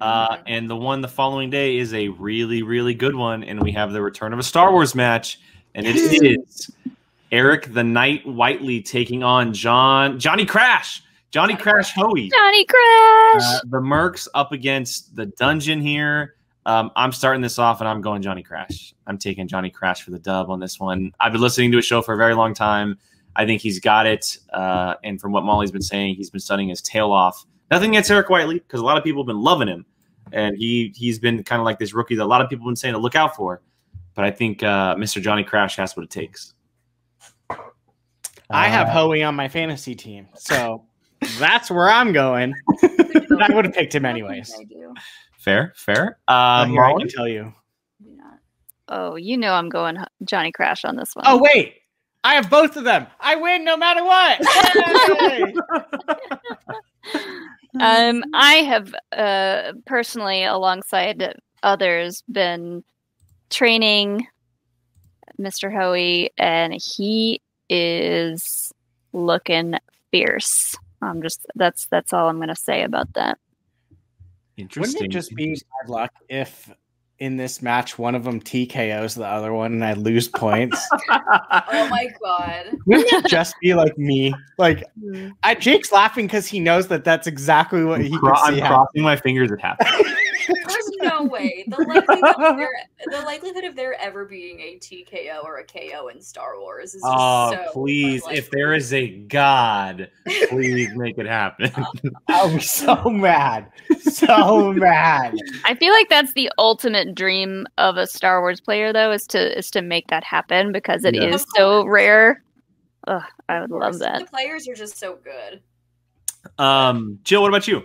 And the one the following day is a really, really good one, and we have the return of a Star Wars match, and it is Eric the Knight Whiteley taking on Johnny Crash Hoey. Johnny Crash! The Mercs up against the Dungeon here. I'm starting this off, and I'm going Johnny Crash. I'm taking Johnny Crash for the dub on this one. I've been listening to his show for a very long time. I think he's got it, and from what Molly's been saying, he's been studying his tail off. Nothing against Eric Whiteley, because a lot of people have been loving him, and he's been kind of like this rookie that a lot of people have been saying to look out for. But I think Mr. Johnny Crash has what it takes. I have Hoey on my fantasy team, so that's where I'm going. I would have picked him anyways. Fair. Marlon, I can tell you. Oh, you know I'm going Johnny Crash on this one. Oh, wait. I have both of them. I win no matter what. I have personally, alongside others, been training Mr. Hoey, and he is looking fierce. I'm just that's all I'm going to say about that. Interesting. Wouldn't it just be bad luck if in this match one of them TKOs the other one and I lose points? Oh my god! Wouldn't it just be like me? Like, Jake's laughing because he knows that that's exactly what I'm crossing my fingers. It happens. There's no way. The likelihood of there ever being a TKO or a KO in Star Wars is just please, unlikely. If there is a god, please make it happen. I'll be so mad. So mad. I feel like that's the ultimate dream of a Star Wars player, though, is to make that happen, because it is so rare. Ugh, I would love that. The players are just so good. Jill, what about you?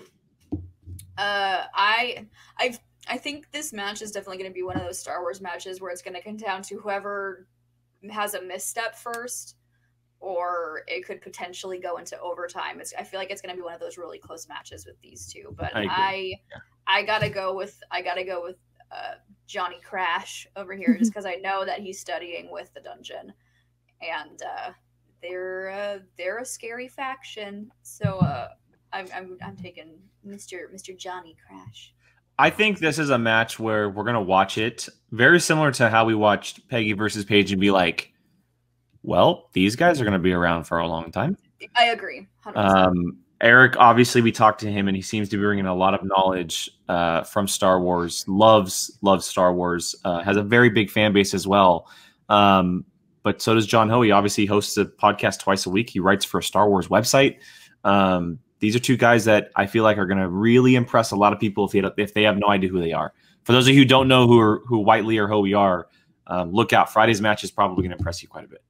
I think this match is definitely going to be one of those Star Wars matches where it's going to come down to whoever has a misstep first, or it could potentially go into overtime. I feel like it's going to be one of those really close matches with these two, but I gotta go with Johnny Crash over here, just because I know that he's studying with the Dungeon, and they're a scary faction, so I'm taking Mr. Johnny Crash. I think this is a match where we're gonna watch it very similar to how we watched Peggy versus Paige and be like, well, these guys are gonna be around for a long time. I agree. 100%. Eric, obviously, we talked to him, and he seems to be bringing a lot of knowledge from Star Wars. Loves Star Wars. Has a very big fan base as well. But so does John Hoey. Obviously, he hosts a podcast twice a week. He writes for a Star Wars website. These are two guys that I feel like are going to really impress a lot of people if they have no idea who they are. For those of you who don't know who Whiteley or Hoey are, look out. Friday's match is probably going to impress you quite a bit.